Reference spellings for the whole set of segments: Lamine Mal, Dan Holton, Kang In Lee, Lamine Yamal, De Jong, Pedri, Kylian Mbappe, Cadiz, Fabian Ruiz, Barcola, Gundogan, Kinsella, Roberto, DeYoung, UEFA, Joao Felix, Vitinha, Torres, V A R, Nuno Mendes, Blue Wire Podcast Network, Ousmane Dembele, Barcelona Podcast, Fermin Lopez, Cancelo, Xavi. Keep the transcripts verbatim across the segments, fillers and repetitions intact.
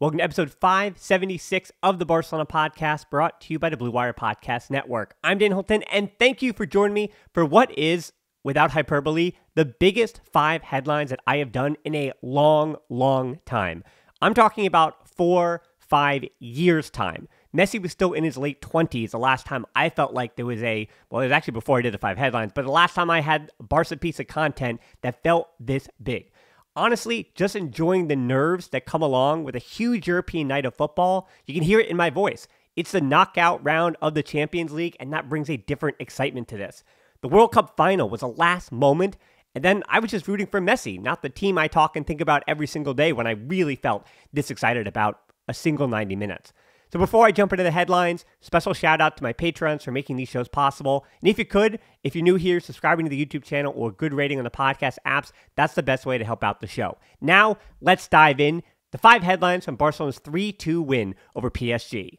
Welcome to episode five seventy-six of the Barcelona Podcast, brought to you by the Blue Wire Podcast Network. I'm Dan Holton, and thank you for joining me for what is, without hyperbole, the biggest five headlines that I have done in a long, long time. I'm talking about four, five years' time. Messi was still in his late twenties the last time I felt like there was a, well, it was actually before I did the five headlines, but the last time I had a Barca piece of content that felt this big. Honestly, just enjoying the nerves that come along with a huge European night of football. You can hear it in my voice. It's the knockout round of the Champions League, and that brings a different excitement to this. The World Cup final was a last moment, and then I was just rooting for Messi, not the team I talk and think about every single day when I really felt this excited about a single ninety minutes. So before I jump into the headlines, special shout out to my patrons for making these shows possible. And if you could, if you're new here, subscribing to the YouTube channel or good rating on the podcast apps, that's the best way to help out the show. Now, let's dive in. The five headlines from Barcelona's three two win over P S G.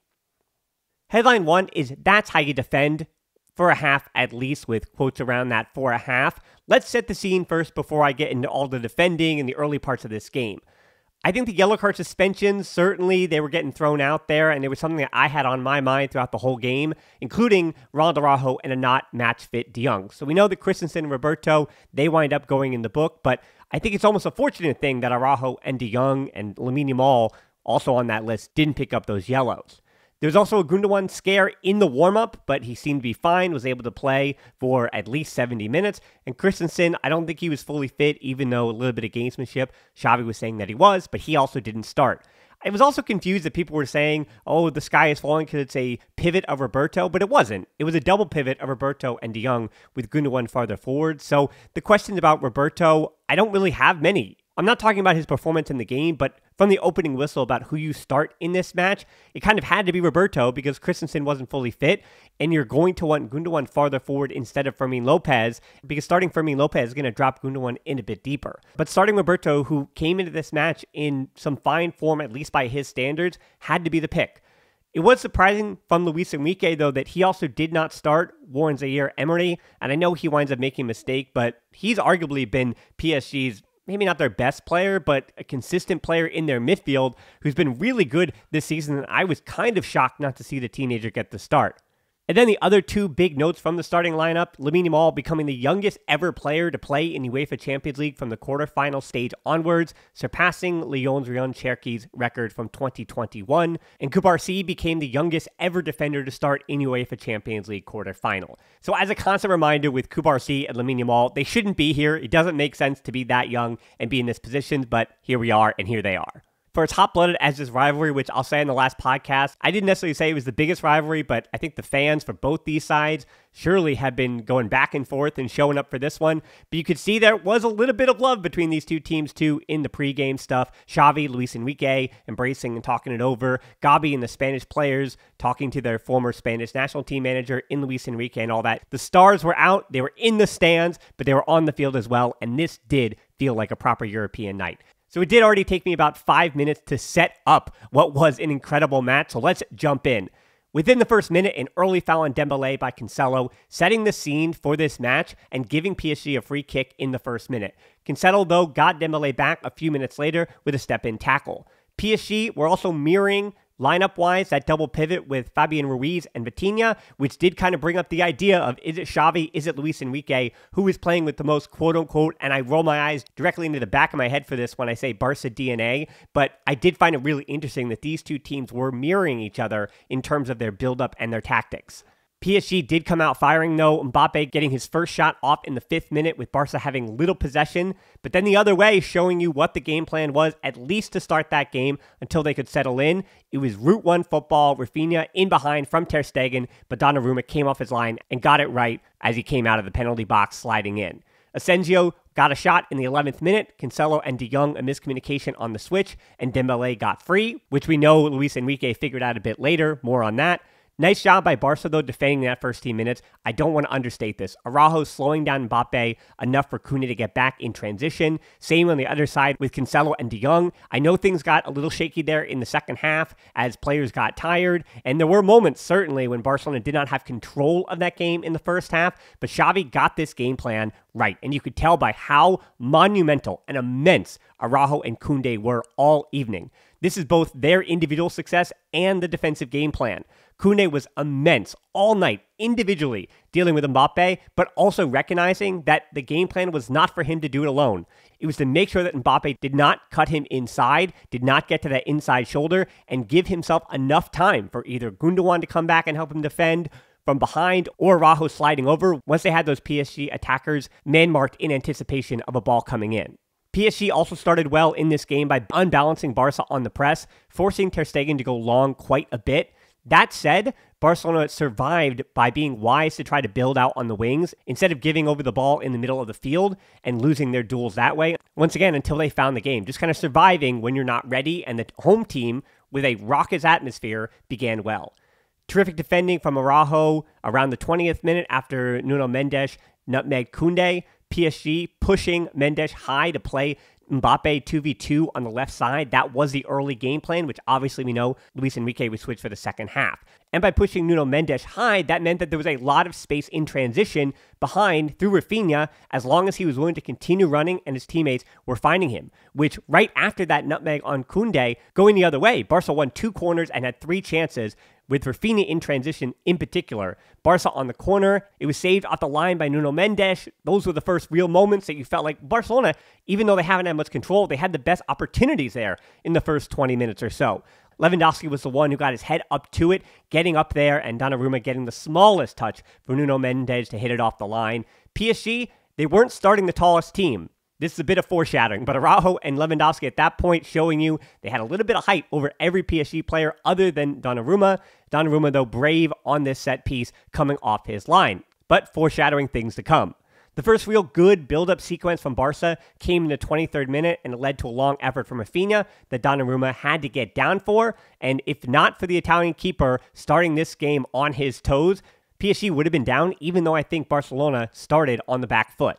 Headline one is, that's how you defend for a half, at least, with quotes around that for a half. Let's set the scene first before I get into all the defending and the early parts of this game. I think the yellow card suspensions, certainly they were getting thrown out there, and it was something that I had on my mind throughout the whole game, including Ronald Araujo and a not match-fit De Jong. So we know that Christensen and Roberto, they wind up going in the book, but I think it's almost a fortunate thing that Araujo and De Jong and Lamine Yamal, also on that list, didn't pick up those yellows. There's also a Gundogan scare in the warm-up, but he seemed to be fine, was able to play for at least seventy minutes. And Christensen, I don't think he was fully fit, even though a little bit of gamesmanship. Xavi was saying that he was, but he also didn't start. I was also confused that people were saying, oh, the sky is falling because it's a pivot of Roberto, but it wasn't. It was a double pivot of Roberto and De Jong with Gundogan farther forward. So the questions about Roberto, I don't really have many. I'm not talking about his performance in the game, but from the opening whistle about who you start in this match, it kind of had to be Roberto because Christensen wasn't fully fit, and you're going to want Gundogan farther forward instead of Fermin Lopez because starting Fermin Lopez is going to drop Gundogan in a bit deeper. But starting Roberto, who came into this match in some fine form, at least by his standards, had to be the pick. It was surprising from Luis Enrique, though, that he also did not start Warren Zaire Emery, and I know he winds up making a mistake, but he's arguably been P S G's maybe not their best player, but a consistent player in their midfield who's been really good this season, and I was kind of shocked not to see the teenager get the start. And then the other two big notes from the starting lineup, Lamine Mal becoming the youngest ever player to play in the UEFA Champions League from the quarterfinal stage onwards, surpassing Lyon's Ryan Cherky's record from twenty twenty-one. And Kubarsi became the youngest ever defender to start in UEFA Champions League quarterfinal. So as a constant reminder with Kubarsi and Lamine Mal, they shouldn't be here. It doesn't make sense to be that young and be in this position, but here we are and here they are. For as hot-blooded as this rivalry, which I'll say in the last podcast, I didn't necessarily say it was the biggest rivalry, but I think the fans for both these sides surely have been going back and forth and showing up for this one. But you could see there was a little bit of love between these two teams, too, in the pregame stuff. Xavi, Luis Enrique embracing and talking it over. Gabi and the Spanish players talking to their former Spanish national team manager in Luis Enrique and all that. The stars were out. They were in the stands, but they were on the field as well. And this did feel like a proper European night. So it did already take me about five minutes to set up what was an incredible match, so let's jump in. Within the first minute, an early foul on Dembele by Cancelo, setting the scene for this match and giving P S G a free kick in the first minute. Cancelo, though, got Dembele back a few minutes later with a step-in tackle. P S G were also mirroring lineup-wise that double pivot with Fabian Ruiz and Vitinha, which did kind of bring up the idea of, is it Xavi, is it Luis Enrique, who is playing with the most quote-unquote, and I roll my eyes directly into the back of my head for this when I say Barca D N A, but I did find it really interesting that these two teams were mirroring each other in terms of their build-up and their tactics. P S G did come out firing, though, Mbappe getting his first shot off in the fifth minute with Barca having little possession, but then the other way showing you what the game plan was, at least to start that game until they could settle in. It was Route one football, Rafinha in behind from Ter Stegen, but Donnarumma came off his line and got it right as he came out of the penalty box sliding in. Asensio got a shot in the eleventh minute, Cancelo and De Jong a miscommunication on the switch, and Dembele got free, which we know Luis Enrique figured out a bit later, more on that. Nice job by Barca, though, defending that first ten minutes. I don't want to understate this. Araujo slowing down Mbappe enough for Koundé to get back in transition. Same on the other side with Cancelo and De Jong. I know things got a little shaky there in the second half as players got tired, and there were moments, certainly, when Barcelona did not have control of that game in the first half, but Xavi got this game plan right, and you could tell by how monumental and immense Araujo and Koundé were all evening. This is both their individual success and the defensive game plan. Koundé was immense all night, individually, dealing with Mbappe, but also recognizing that the game plan was not for him to do it alone. It was to make sure that Mbappe did not cut him inside, did not get to that inside shoulder, and give himself enough time for either Gundogan to come back and help him defend from behind, or Araujo sliding over once they had those P S G attackers man-marked in anticipation of a ball coming in. P S G also started well in this game by unbalancing Barca on the press, forcing Ter Stegen to go long quite a bit. That said, Barcelona survived by being wise to try to build out on the wings instead of giving over the ball in the middle of the field and losing their duels that way. Once again, until they found the game, just kind of surviving when you're not ready, and the home team, with a raucous atmosphere, began well. Terrific defending from Araujo around the twentieth minute after Nuno Mendes nutmegged Koundé. P S G pushing Mendes high to play Mbappe two v two on the left side. That was the early game plan, which obviously we know Luis Enrique would switch for the second half. And by pushing Nuno Mendes high, that meant that there was a lot of space in transition behind through Rafinha, as long as he was willing to continue running and his teammates were finding him, which right after that nutmeg on Koundé, going the other way, Barca won two corners and had three chances, with Raphinha in transition in particular. Barca on the corner, it was saved off the line by Nuno Mendes. Those were the first real moments that you felt like Barcelona, even though they haven't had much control, they had the best opportunities there in the first twenty minutes or so. Lewandowski was the one who got his head up to it, getting up there, and Donnarumma getting the smallest touch for Nuno Mendes to hit it off the line. P S G, they weren't starting the tallest team. This is a bit of foreshadowing, but Araujo and Lewandowski at that point showing you they had a little bit of height over every P S G player other than Donnarumma. Donnarumma, though, brave on this set piece coming off his line, but foreshadowing things to come. The first real good build-up sequence from Barca came in the twenty-third minute, and it led to a long effort from Rafinha that Donnarumma had to get down for, and if not for the Italian keeper starting this game on his toes, P S G would have been down, even though I think Barcelona started on the back foot.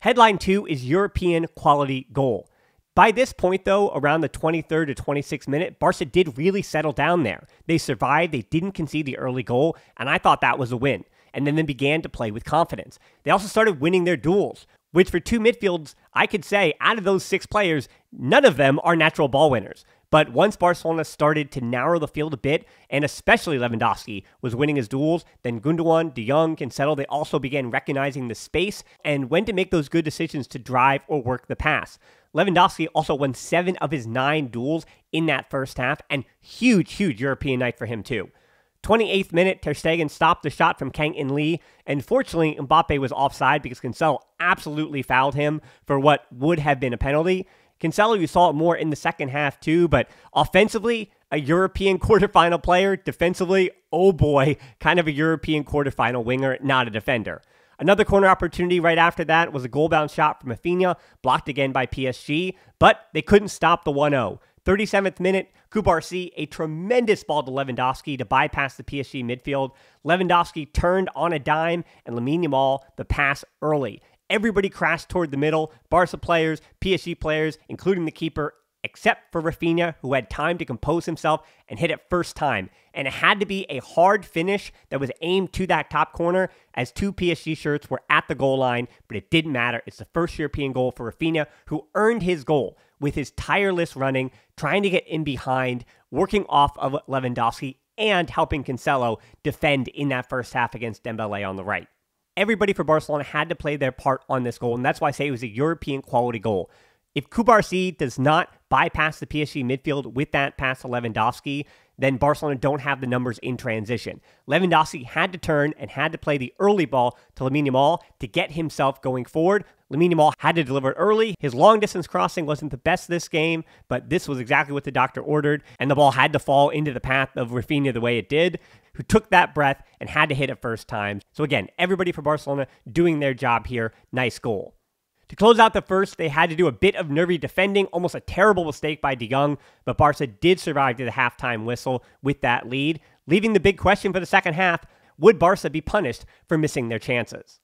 Headline two is European quality goal. By this point, though, around the twenty-third to twenty-sixth minute, Barca did really settle down there. They survived, they didn't concede the early goal, and I thought that was a win. And then they began to play with confidence. They also started winning their duels, which for two midfields, I could say, out of those six players, none of them are natural ball winners. But once Barcelona started to narrow the field a bit, and especially Lewandowski was winning his duels, then Gundogan, DeYoung, Kinsella, they also began recognizing the space and when to make those good decisions to drive or work the pass. Lewandowski also won seven of his nine duels in that first half, and huge, huge European night for him too. twenty-eighth minute, Ter Stegen stopped the shot from Kang In Lee, and fortunately Mbappe was offside because Kinsella absolutely fouled him for what would have been a penalty. Cancelo, you saw it more in the second half too, but offensively, a European quarterfinal player. Defensively, oh boy, kind of a European quarterfinal winger, not a defender. Another corner opportunity right after that was a goal-bound shot from Rafinha, blocked again by P S G, but they couldn't stop the one-oh. thirty-seventh minute, Kubarsi, a tremendous ball to Lewandowski to bypass the P S G midfield. Lewandowski turned on a dime, and Lamine Yamal the pass early. Everybody crashed toward the middle, Barca players, P S G players, including the keeper, except for Rafinha, who had time to compose himself and hit it first time. And it had to be a hard finish that was aimed to that top corner as two P S G shirts were at the goal line, but it didn't matter. It's the first European goal for Rafinha, who earned his goal with his tireless running, trying to get in behind, working off of Lewandowski, and helping Cancelo defend in that first half against Dembele on the right. Everybody for Barcelona had to play their part on this goal, and that's why I say it was a European quality goal. If Kubarsi does not bypass the P S G midfield with that pass to Lewandowski, then Barcelona don't have the numbers in transition. Lewandowski had to turn and had to play the early ball to Lamine Yamal to get himself going forward. Lamine Yamal had to deliver it early. His long-distance crossing wasn't the best this game, but this was exactly what the doctor ordered, and the ball had to fall into the path of Rafinha the way it did, who took that breath and had to hit it first time. So again, everybody for Barcelona doing their job here. Nice goal. To close out the first, they had to do a bit of nervy defending, almost a terrible mistake by De Jong, but Barca did survive to the halftime whistle with that lead, leaving the big question for the second half, would Barca be punished for missing their chances?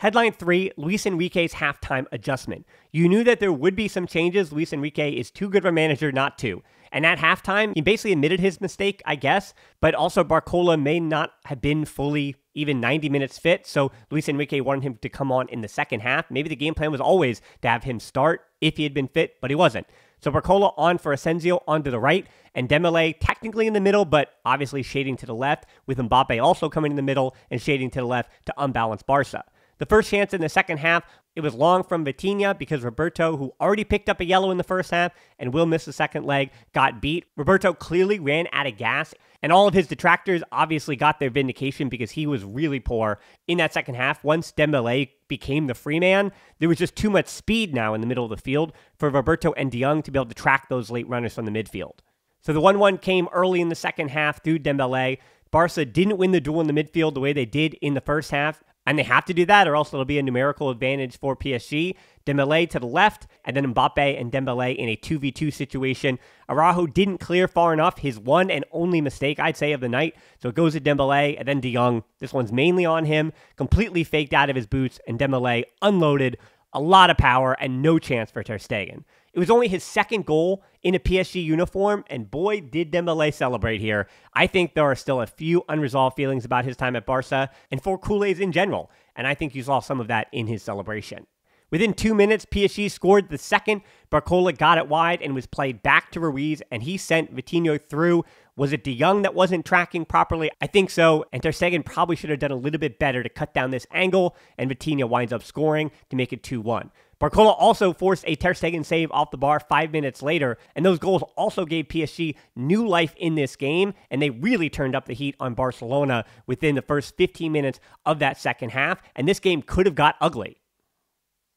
Headline three, Luis Enrique's halftime adjustment. You knew that there would be some changes. Luis Enrique is too good of a manager not to. And at halftime, he basically admitted his mistake, I guess, but also Barcola may not have been fully even ninety minutes fit, so Luis Enrique wanted him to come on in the second half. Maybe the game plan was always to have him start if he had been fit, but he wasn't. So Barcola on for Asensio onto the right, and Dembele technically in the middle, but obviously shading to the left, with Mbappe also coming in the middle and shading to the left to unbalance Barca. The first chance in the second half, it was long from Vitinha because Roberto, who already picked up a yellow in the first half and will miss the second leg, got beat. Roberto clearly ran out of gas, and all of his detractors obviously got their vindication because he was really poor in that second half. Once Dembele became the free man, there was just too much speed now in the middle of the field for Roberto and DeYoung to be able to track those late runners from the midfield. So the one one came early in the second half through Dembele. Barca didn't win the duel in the midfield the way they did in the first half. And they have to do that, or else it'll be a numerical advantage for P S G. Dembele to the left, and then Mbappe and Dembele in a two v two situation. Araujo didn't clear far enough, his one and only mistake, I'd say, of the night. So it goes to Dembele, and then De Jong. This one's mainly on him, completely faked out of his boots, and Dembele unloaded, a lot of power, and no chance for Ter Stegen. It was only his second goal in a P S G uniform, and boy, did Dembele celebrate here. I think there are still a few unresolved feelings about his time at Barca and for Koundé's in general, and I think you saw some of that in his celebration. Within two minutes, P S G scored the second. Barcola got it wide and was played back to Ruiz, and he sent Vitinha through. Was it De Jong that wasn't tracking properly? I think so, and Ter Stegen probably should have done a little bit better to cut down this angle, and Vitinha winds up scoring to make it two one. Barcola also forced a Ter Stegen save off the bar five minutes later, and those goals also gave P S G new life in this game, and they really turned up the heat on Barcelona within the first fifteen minutes of that second half, and this game could have got ugly.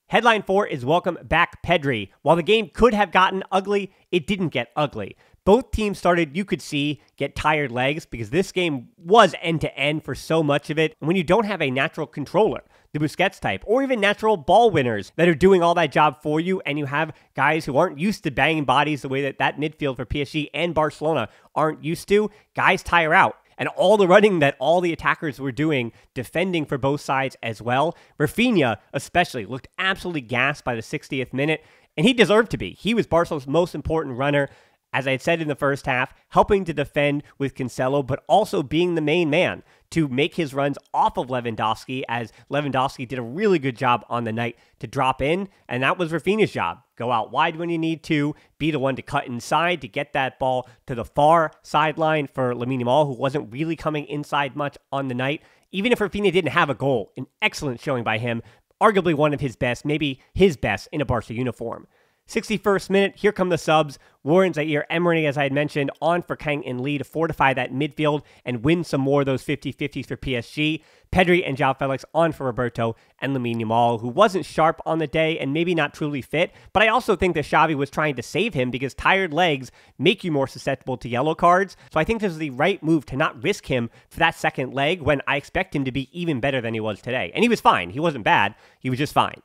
Headline four is welcome back Pedri. While the game could have gotten ugly, it didn't get ugly. Both teams started, you could see, get tired legs because this game was end-to-end for so much of it. And when you don't have a natural controller, the Busquets type, or even natural ball winners that are doing all that job for you, and you have guys who aren't used to banging bodies the way that that midfield for P S G and Barcelona aren't used to, guys tire out. And all the running that all the attackers were doing, defending for both sides as well. Rafinha, especially, looked absolutely gassed by the sixtieth minute, and he deserved to be. He was Barcelona's most important runner, as I had said in the first half, helping to defend with Cancelo, but also being the main man to make his runs off of Lewandowski, as Lewandowski did a really good job on the night to drop in, and that was Rafinha's job. Go out wide when you need to, be the one to cut inside to get that ball to the far sideline for Lamine Mal, who wasn't really coming inside much on the night. Even if Rafinha didn't have a goal, an excellent showing by him, arguably one of his best, maybe his best in a Barca uniform. sixty-first minute, here come the subs. Warren Zaire Emery, as I had mentioned, on for Kang and Lee to fortify that midfield and win some more of those fifty fifties for P S G. Pedri and Joao Felix on for Roberto and Lamine Yamal, who wasn't sharp on the day and maybe not truly fit, but I also think that Xavi was trying to save him because tired legs make you more susceptible to yellow cards, so I think this is the right move to not risk him for that second leg when I expect him to be even better than he was today. And he was fine. He wasn't bad. He was just fine.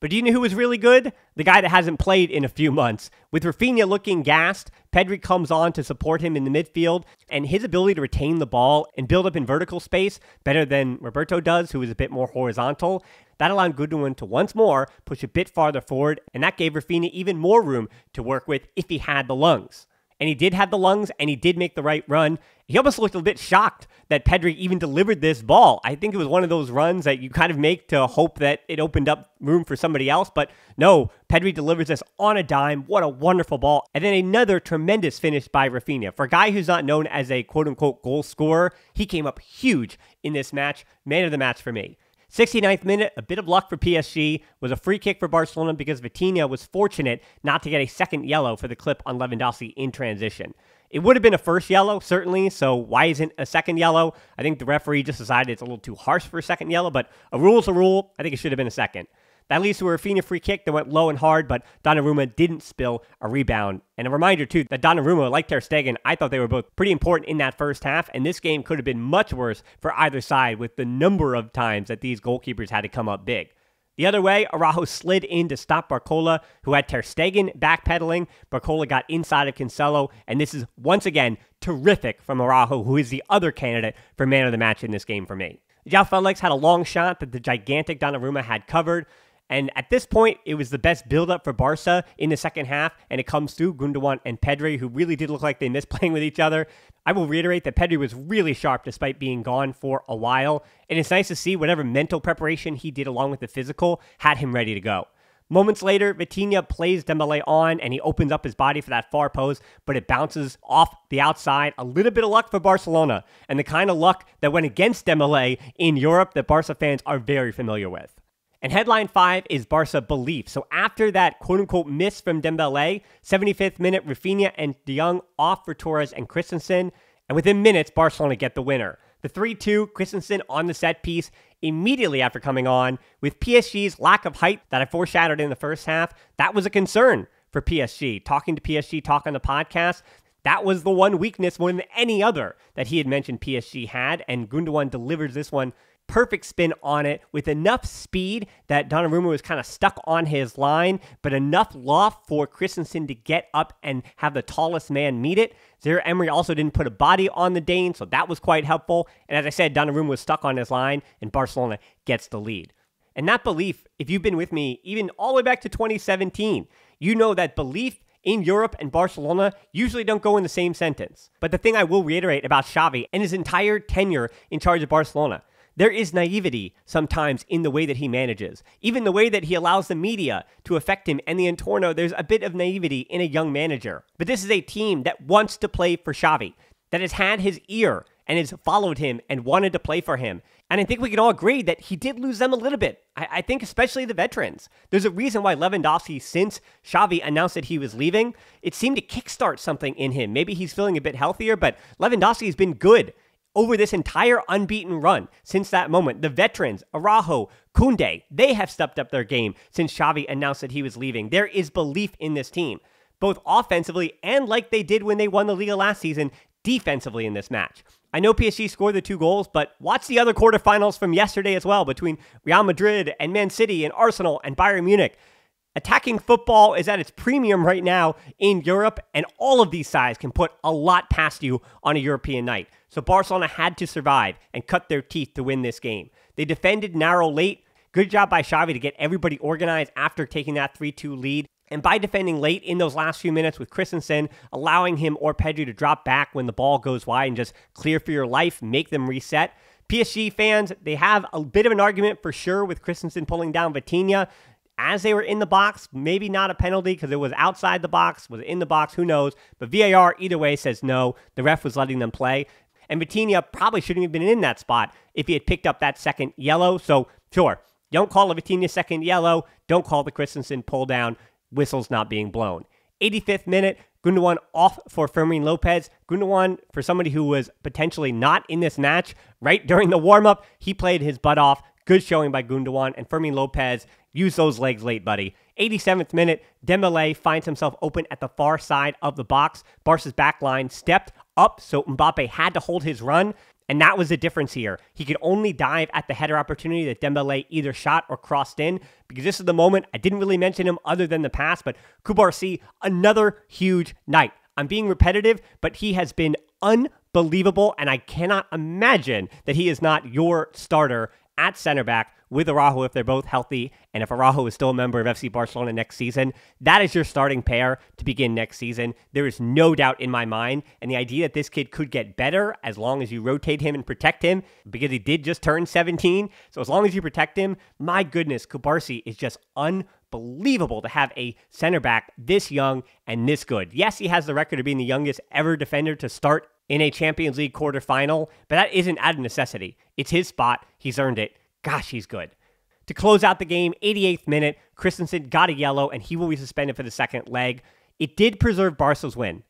But do you know who was really good? The guy that hasn't played in a few months. With Rafinha looking gassed, Pedri comes on to support him in the midfield, and his ability to retain the ball and build up in vertical space better than Roberto does, who is a bit more horizontal, that allowed Gundogan to once more push a bit farther forward, and that gave Rafinha even more room to work with if he had the lungs. And he did have the lungs, and he did make the right run. He almost looked a bit shocked that Pedri even delivered this ball. I think it was one of those runs that you kind of make to hope that it opened up room for somebody else. But no, Pedri delivers this on a dime. What a wonderful ball. And then another tremendous finish by Rafinha. For a guy who's not known as a quote-unquote goal scorer, he came up huge in this match. Man of the match for me. sixty-ninth minute, a bit of luck for P S G, was a free kick for Barcelona because Vitinha was fortunate not to get a second yellow for the clip on Lewandowski in transition. It would have been a first yellow, certainly, so why isn't a second yellow? I think the referee just decided it's a little too harsh for a second yellow, but a rule's a rule. I think it should have been a second. That leads to a Rafinha free kick that went low and hard, but Donnarumma didn't spill a rebound. And a reminder, too, that Donnarumma, like Ter Stegen, I thought they were both pretty important in that first half, and this game could have been much worse for either side with the number of times that these goalkeepers had to come up big. The other way, Araujo slid in to stop Barcola, who had Ter Stegen backpedaling. Barcola got inside of Cancelo, and this is, once again, terrific from Araujo, who is the other candidate for man of the match in this game for me. Joao Felix had a long shot that the gigantic Donnarumma had covered. And at this point, it was the best build-up for Barca in the second half, and it comes through Gundogan and Pedri, who really did look like they missed playing with each other. I will reiterate that Pedri was really sharp despite being gone for a while, and it's nice to see whatever mental preparation he did along with the physical had him ready to go. Moments later, Vitinha plays Dembele on, and he opens up his body for that far post, but it bounces off the outside. A little bit of luck for Barcelona, and the kind of luck that went against Dembele in Europe that Barca fans are very familiar with. And headline five is Barca belief. So after that quote-unquote miss from Dembele, seventy-fifth minute, Rafinha and DeYoung off for Torres and Christensen, and within minutes, Barcelona get the winner. The three two, Christensen on the set piece immediately after coming on. With P S G's lack of height that I foreshadowed in the first half, that was a concern for P S G. Talking to P S G Talk on the podcast, that was the one weakness more than any other that he had mentioned P S G had, and Gundogan delivers this one. Perfect spin on it with enough speed that Donnarumma was kind of stuck on his line, but enough loft for Christensen to get up and have the tallest man meet it. Zaire Emery also didn't put a body on the Dane, so that was quite helpful. And as I said, Donnarumma was stuck on his line, and Barcelona gets the lead. And that belief, if you've been with me even all the way back to twenty seventeen, you know that belief in Europe and Barcelona usually don't go in the same sentence. But the thing I will reiterate about Xavi and his entire tenure in charge of Barcelona, there is naivety sometimes in the way that he manages. Even the way that he allows the media to affect him and the entorno, there's a bit of naivety in a young manager. But this is a team that wants to play for Xavi, that has had his ear and has followed him and wanted to play for him. And I think we can all agree that he did lose them a little bit. I, I think especially the veterans. There's a reason why Lewandowski, since Xavi announced that he was leaving, it seemed to kickstart something in him. Maybe he's feeling a bit healthier, but Lewandowski has been good over this entire unbeaten run since that moment. The veterans, Araujo, Koundé, they have stepped up their game since Xavi announced that he was leaving. There is belief in this team, both offensively and like they did when they won the Liga last season, defensively in this match. I know P S G scored the two goals, but watch the other quarterfinals from yesterday as well between Real Madrid and Man City and Arsenal and Bayern Munich. Attacking football is at its premium right now in Europe, and all of these sides can put a lot past you on a European night. So Barcelona had to survive and cut their teeth to win this game. They defended narrow late. Good job by Xavi to get everybody organized after taking that three two lead. And by defending late in those last few minutes with Christensen, allowing him or Pedri to drop back when the ball goes wide and just clear for your life, make them reset. P S G fans, they have a bit of an argument for sure with Christensen pulling down Vitinha. As they were in the box, maybe not a penalty because it was outside the box, was in the box, who knows. But V A R, either way, says no. The ref was letting them play. And Vitinha probably shouldn't have been in that spot if he had picked up that second yellow. So, sure, don't call a Vitinha second yellow. Don't call the Christensen pull down. Whistles not being blown. eighty-fifth minute, Gundogan off for Fermin Lopez. Gundogan, for somebody who was potentially not in this match, right during the warm-up, he played his butt off. Good showing by Gundogan, and Fermin Lopez, use those legs late, buddy. eighty-seventh minute, Dembele finds himself open at the far side of the box. Barca's back line stepped up, so Mbappe had to hold his run, and that was the difference here. He could only dive at the header opportunity that Dembele either shot or crossed in, because this is the moment, I didn't really mention him other than the pass, but Kubarsi, another huge night. I'm being repetitive, but he has been unbelievable, and I cannot imagine that he is not your starter at center back with Araujo if they're both healthy, and if Araujo is still a member of F C Barcelona next season. That is your starting pair to begin next season. There is no doubt in my mind, and the idea that this kid could get better as long as you rotate him and protect him, because he did just turn seventeen, so as long as you protect him, my goodness, Kubarsi is just unbelievable to have a center back this young and this good. Yes, he has the record of being the youngest ever defender to start in a Champions League quarterfinal, but that isn't out of necessity. It's his spot. He's earned it. Gosh, he's good. To close out the game, eighty-eighth minute, Christensen got a yellow, and he will be suspended for the second leg. It did preserve Barca's win,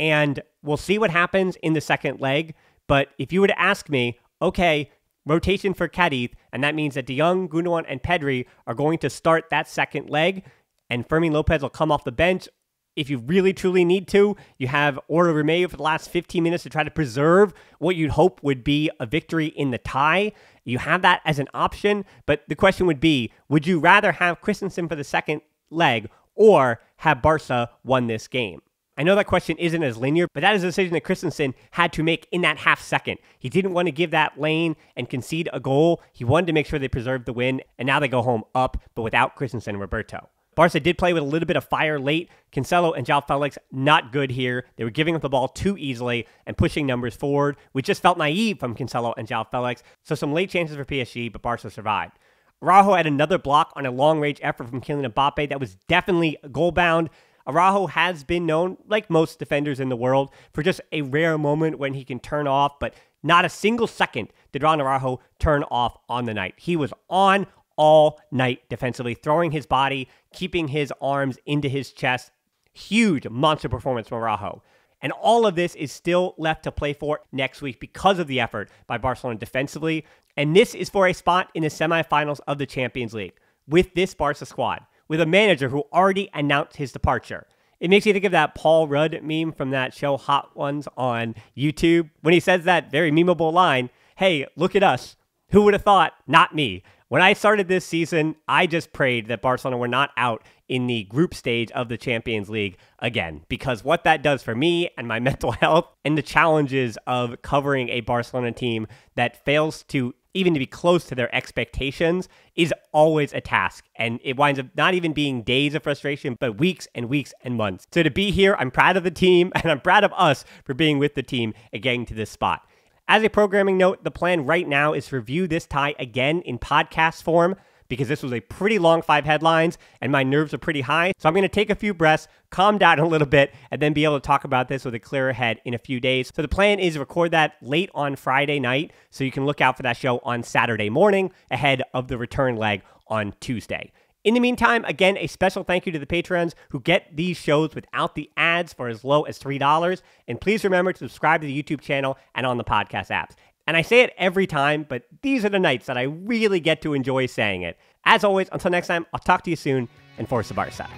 and we'll see what happens in the second leg, but if you were to ask me, okay, rotation for Cadiz, and that means that De Jong, Gundogan, and Pedri are going to start that second leg, and Fermin Lopez will come off the bench. If you really, truly need to, you have Oriol Romeu for the last fifteen minutes to try to preserve what you'd hope would be a victory in the tie. You have that as an option, but the question would be, would you rather have Christensen for the second leg or have Barca won this game? I know that question isn't as linear, but that is a decision that Christensen had to make in that half second. He didn't want to give that lane and concede a goal. He wanted to make sure they preserved the win, and now they go home up, but without Christensen and Roberto. Barca did play with a little bit of fire late. Cancelo and Joao Felix, not good here. They were giving up the ball too easily and pushing numbers forward, which just felt naive from Cancelo and Joao Felix. So some late chances for P S G, but Barca survived. Araujo had another block on a long-range effort from Kylian Mbappe that was definitely goal-bound. Araujo has been known, like most defenders in the world, for just a rare moment when he can turn off, but not a single second did Ronald Araujo turn off on the night. He was on all night defensively, throwing his body, keeping his arms into his chest. Huge monster performance from Araujo. And all of this is still left to play for next week because of the effort by Barcelona defensively. And this is for a spot in the semifinals of the Champions League with this Barca squad, with a manager who already announced his departure. It makes you think of that Paul Rudd meme from that show Hot Ones on YouTube when he says that very memeable line, "Hey, look at us. Who would have thought? Not me." When I started this season, I just prayed that Barcelona were not out in the group stage of the Champions League again, because what that does for me and my mental health and the challenges of covering a Barcelona team that fails to even to be close to their expectations is always a task. And it winds up not even being days of frustration, but weeks and weeks and months. So to be here, I'm proud of the team and I'm proud of us for being with the team and getting to this spot. As a programming note, the plan right now is to review this tie again in podcast form because this was a pretty long five headlines and my nerves are pretty high. So I'm going to take a few breaths, calm down a little bit, and then be able to talk about this with a clearer head in a few days. So the plan is to record that late on Friday night so you can look out for that show on Saturday morning ahead of the return leg on Tuesday. In the meantime, again, a special thank you to the patrons who get these shows without the ads for as low as three dollars. And please remember to subscribe to the YouTube channel and on the podcast apps. And I say it every time, but these are the nights that I really get to enjoy saying it. As always, until next time, I'll talk to you soon and Forza Barca.